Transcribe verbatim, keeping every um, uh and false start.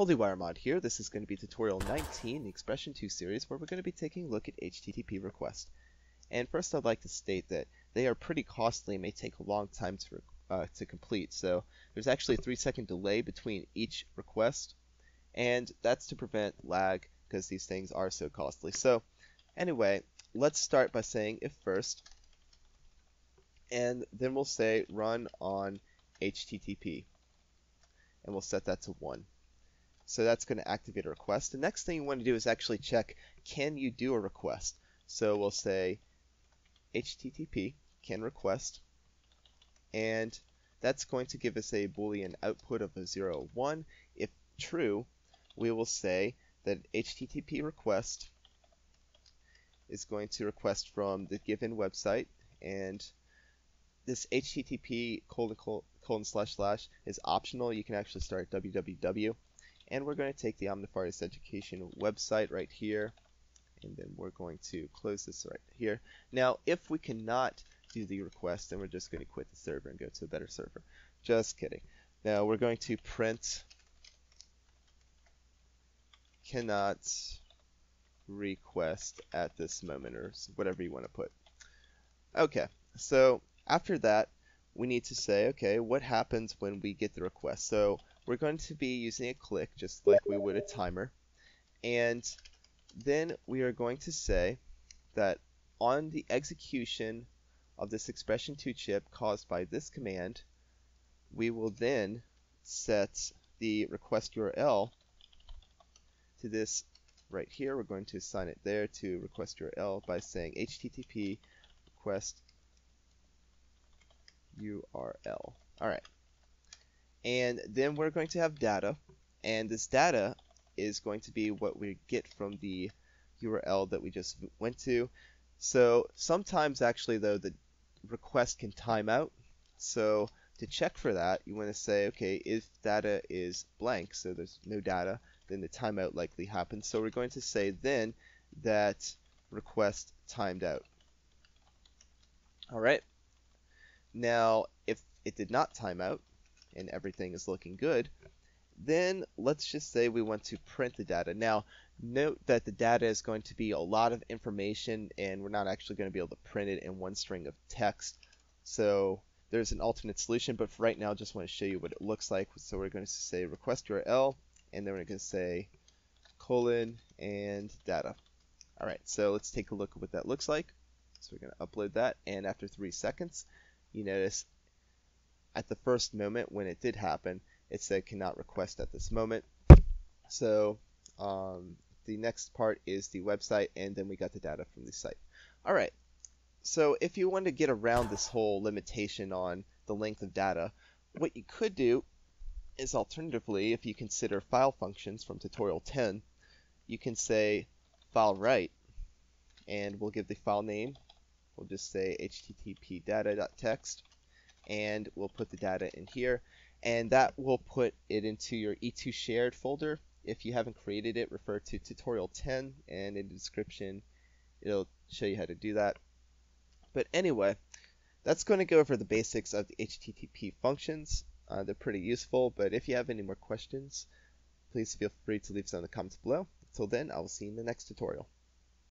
Holy Wire Mod here. This is going to be tutorial nineteen, the Expression two series, where we're going to be taking a look at H T T P requests. And first I'd like to state that they are pretty costly and may take a long time to, uh, to complete. So there's actually a three second delay between each request, and that's to prevent lag because these things are so costly. So anyway, let's start by saying if first, and then we'll say run on H T T P, and we'll set that to one. So that's going to activate a request. The next thing you want to do is actually check, can you do a request? So we'll say H T T P can request, and that's going to give us a Boolean output of a zero, one. If true, we will say that H T T P request is going to request from the given website, and this H T T P colon, colon, colon slash slash is optional. You can actually start W W W. And we're going to take the Omnifarious Education website right here, and then we're going to close this right here. Now, if we cannot do the request, then we're just going to quit the server and go to a better server. Just kidding. Now, we're going to print cannot request at this moment, or whatever you want to put. Okay, so after that, we need to say, okay, what happens when we get the request? So we're going to be using a click, just like we would a timer, and then we are going to say that on the execution of this expression two chip caused by this command, we will then set the request U R L to this right here. We're going to assign it there to request U R L by saying H T T P request U R L. All right. And then we're going to have data, and this data is going to be what we get from the U R L that we just went to. So sometimes actually though, the request can time out. So to check for that, you want to say, okay, if data is blank, so there's no data, then the timeout likely happens. So we're going to say then that request timed out. All right. Now, if it did not time out, and everything is looking good, then let's just say we want to print the data. Now, note that the data is going to be a lot of information, and we're not actually going to be able to print it in one string of text. So there's an alternate solution, but for right now, I just want to show you what it looks like. So we're going to say request U R L, and then we're going to say colon and data. All right, so let's take a look at what that looks like. So we're going to upload that, and after three seconds, you notice at the first moment when it did happen, it said cannot request at this moment. So um, the next part is the website, and then we got the data from the site. All right, so if you want to get around this whole limitation on the length of data, what you could do is alternatively, if you consider file functions from tutorial ten, you can say file write, and we'll give the file name. We'll just say httpData.text, and we'll put the data in here, and that will put it into your E two shared folder. If you haven't created it, refer to tutorial ten, and in the description it'll show you how to do that. But anyway, that's going to go over the basics of the H T T P functions. Uh, they're pretty useful, but if you have any more questions, please feel free to leave some in the comments below. Until then, I will see you in the next tutorial.